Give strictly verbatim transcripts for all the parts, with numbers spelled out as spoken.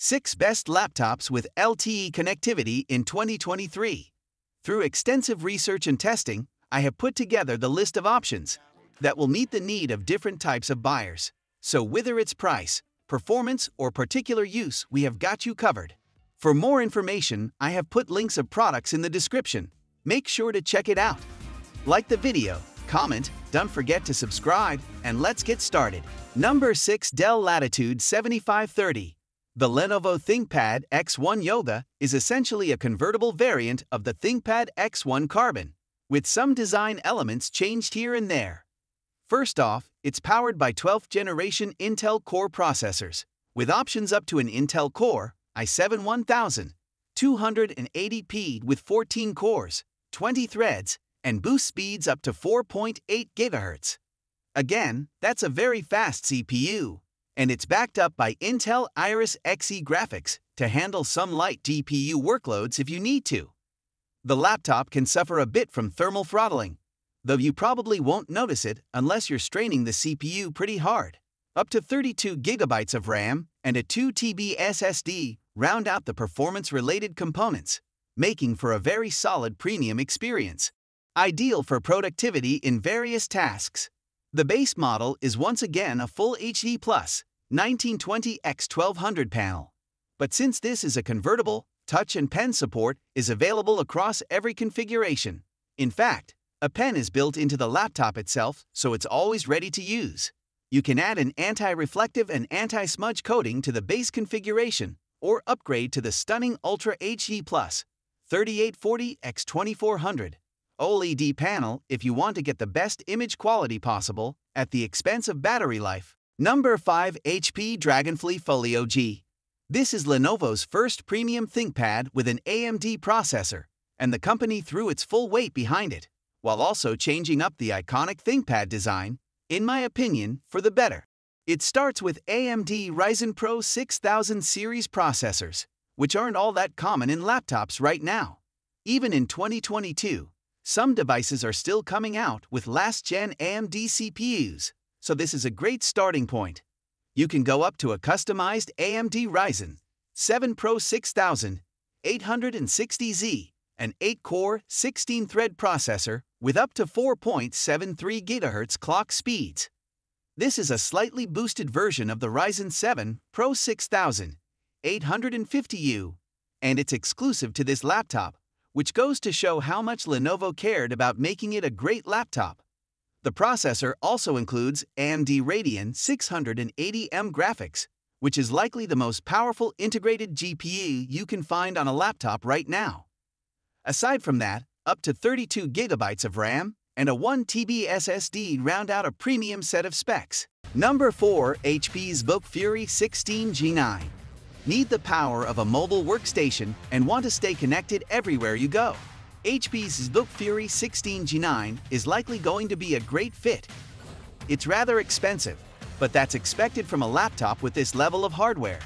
six Best Laptops with L T E Connectivity in twenty twenty-three. Through extensive research and testing, I have put together the list of options that will meet the need of different types of buyers. So whether it's price, performance, or particular use, we have got you covered. For more information, I have put links of products in the description. Make sure to check it out. Like the video, comment, don't forget to subscribe, and let's get started. Number six, Dell Latitude seventy-five thirty. The Lenovo ThinkPad X one Yoga is essentially a convertible variant of the ThinkPad X one Carbon, with some design elements changed here and there. First off, it's powered by twelfth generation Intel Core processors, with options up to an Intel Core i seven one thousand two hundred eighty P with fourteen cores, twenty threads, and boost speeds up to four point eight gigahertz. Again, that's a very fast C P U, and it's backed up by Intel Iris X E graphics to handle some light G P U workloads if you need to. The laptop can suffer a bit from thermal throttling, though you probably won't notice it unless you're straining the C P U pretty hard. Up to thirty-two gigabytes of RAM and a two terabyte S S D round out the performance-related components, making for a very solid premium experience, ideal for productivity in various tasks. The base model is once again a Full H D plus, nineteen twenty by twelve hundred panel. But since this is a convertible, touch and pen support is available across every configuration. In fact, a pen is built into the laptop itself, so it's always ready to use. You can add an anti-reflective and anti-smudge coating to the base configuration, or upgrade to the stunning Ultra H D plus, thirty-eight forty by twenty-four hundred OLED panel if you want to get the best image quality possible at the expense of battery life. Number five, H P Dragonfly Folio G. This is Lenovo's first premium ThinkPad with an A M D processor, and the company threw its full weight behind it, while also changing up the iconic ThinkPad design, in my opinion, for the better. It starts with A M D Ryzen Pro six thousand series processors, which aren't all that common in laptops right now. Even in twenty twenty-two, some devices are still coming out with last-gen A M D C P Us, so this is a great starting point. You can go up to a customized A M D Ryzen seven Pro six thousand eight hundred sixty Z, an eight core, sixteen thread processor with up to four point seven three gigahertz clock speeds. This is a slightly boosted version of the Ryzen seven Pro six thousand eight hundred fifty U, and it's exclusive to this laptop, which goes to show how much Lenovo cared about making it a great laptop. The processor also includes A M D Radeon six eighty M graphics, which is likely the most powerful integrated G P U you can find on a laptop right now. Aside from that, up to thirty-two gigabytes of RAM and a one terabyte S S D round out a premium set of specs. Number four, H P ZBook Fury sixteen G nine. Need the power of a mobile workstation and want to stay connected everywhere you go? H P's ZBook Fury sixteen G nine is likely going to be a great fit. It's rather expensive, but that's expected from a laptop with this level of hardware.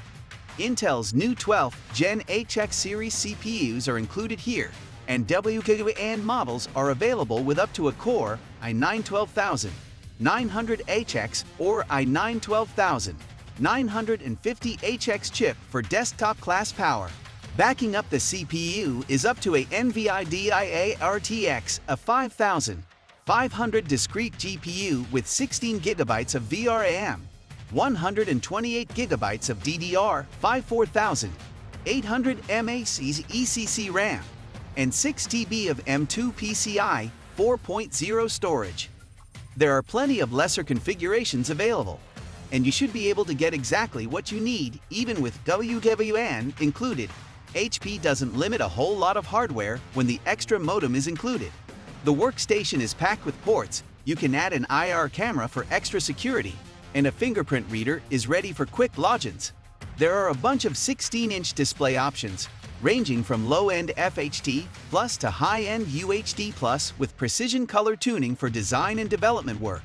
Intel's new twelfth gen H X series C P Us are included here, and W K A models are available with up to a core i nine twelve thousand nine hundred H X or i nine twelve thousand nine hundred fifty H X chip for desktop class power. Backing up the C P U is up to a NVIDIA R T X A five thousand five hundred discrete G P U with sixteen gigabytes of V RAM, one hundred twenty-eight gigabytes of D D R five four thousand eight hundred megabytes E C C RAM, and six terabytes of M two P C I four point oh storage. There are plenty of lesser configurations available, and you should be able to get exactly what you need even with W W N included. H P doesn't limit a whole lot of hardware when the extra modem is included. The workstation is packed with ports, you can add an I R camera for extra security, and a fingerprint reader is ready for quick logins. There are a bunch of sixteen inch display options, ranging from low-end F H D plus to high-end U H D plus with precision color tuning for design and development work.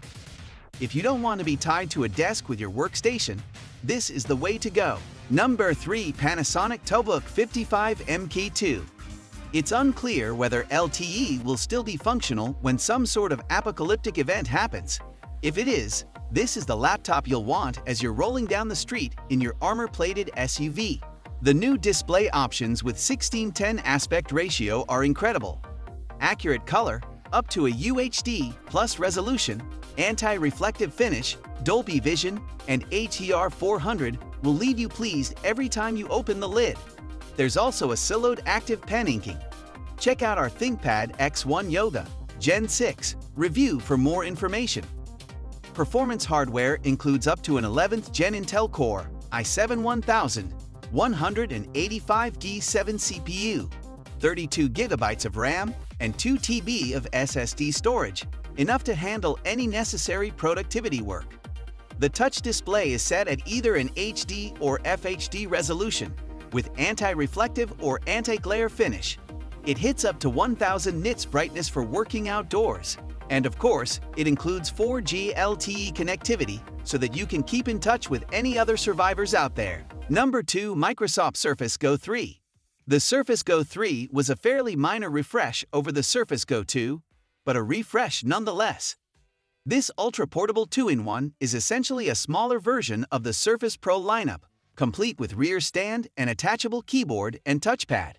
If you don't want to be tied to a desk with your workstation, this is the way to go. Number three, Panasonic Toughbook fifty-five M K two. It's unclear whether L T E will still be functional when some sort of apocalyptic event happens. If it is, this is the laptop you'll want as you're rolling down the street in your armor-plated S U V, The new display options with sixteen ten aspect ratio are incredible. Accurate color, up to a U H D plus resolution, anti-reflective finish, Dolby Vision, and H D R four hundred will leave you pleased every time you open the lid. There's also a siloed active pen inking. Check out our ThinkPad X one Yoga Gen six review for more information. Performance hardware includes up to an eleventh Gen Intel Core i seven one thousand one hundred eighty-five G seven C P U, thirty-two gigabytes of RAM, and two T B of S S D storage, enough to handle any necessary productivity work. The touch display is set at either an H D or F H D resolution, with anti-reflective or anti-glare finish. It hits up to one thousand nits brightness for working outdoors, and of course, it includes four G L T E connectivity so that you can keep in touch with any other survivors out there. Number two. Microsoft Surface Go three. The Surface Go three was a fairly minor refresh over the Surface Go two, but a refresh nonetheless. This ultra-portable two in one is essentially a smaller version of the Surface Pro lineup, complete with rear stand and attachable keyboard and touchpad.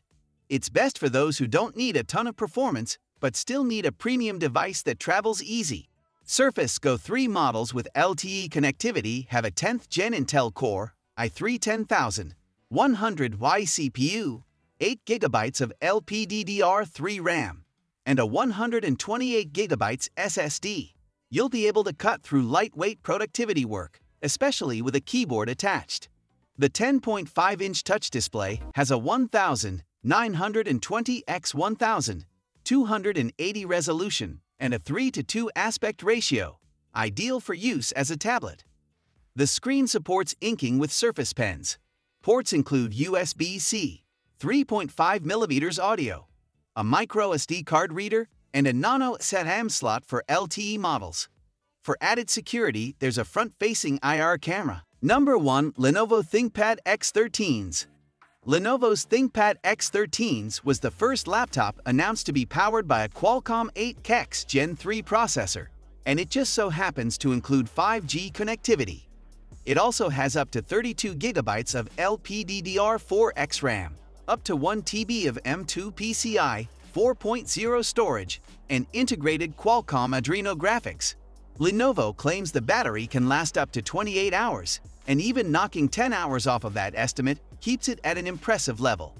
It's best for those who don't need a ton of performance but still need a premium device that travels easy. Surface Go three models with L T E connectivity have a tenth Gen Intel Core i three ten thousand one hundred Y C P U, eight gigabytes of L P D D R three RAM, and a one hundred twenty-eight gigabyte S S D. You'll be able to cut through lightweight productivity work, especially with a keyboard attached. The ten point five inch touch display has a nineteen twenty by twelve eighty resolution and a three to two aspect ratio, ideal for use as a tablet. The screen supports inking with Surface Pens. Ports include U S B C, three point five millimeter audio, a micro S D card reader, and a nano S A T A M slot for L T E models. For added security, there's a front-facing I R camera. Number one. Lenovo ThinkPad X thirteens. Lenovo's ThinkPad X thirteens was the first laptop announced to be powered by a Qualcomm eight X Gen three processor, and it just so happens to include five G connectivity. It also has up to thirty-two gigabytes of L P D D R four X RAM, up to one T B of M two P C I four point oh storage, and integrated Qualcomm Adreno graphics. Lenovo claims the battery can last up to twenty-eight hours, and even knocking ten hours off of that estimate keeps it at an impressive level.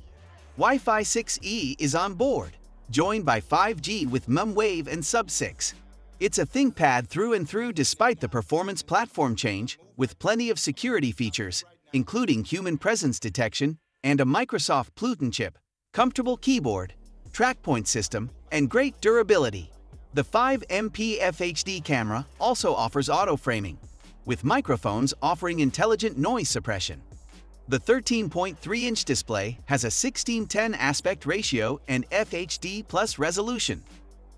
Wi-Fi six E is on board, joined by five G with mmWave and sub six. It's a ThinkPad through and through despite the performance platform change, with plenty of security features, including human presence detection and a Microsoft Pluton chip, comfortable keyboard, trackpoint system, and great durability. The five megapixel F H D camera also offers auto-framing, with microphones offering intelligent noise suppression. The thirteen point three inch display has a sixteen ten aspect ratio and F H D plus resolution.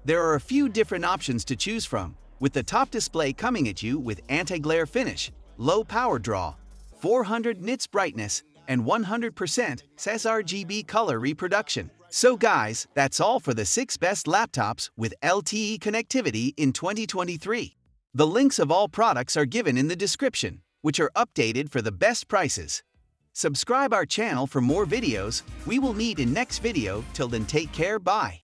There are a few different options to choose from, with the top display coming at you with anti-glare finish, low power draw, four hundred nits brightness, and one hundred percent sRGB color reproduction. So guys, that's all for the six best laptops with L T E connectivity in twenty twenty-three. The links of all products are given in the description, which are updated for the best prices. Subscribe our channel for more videos. We will meet in next video. Till then, take care, bye.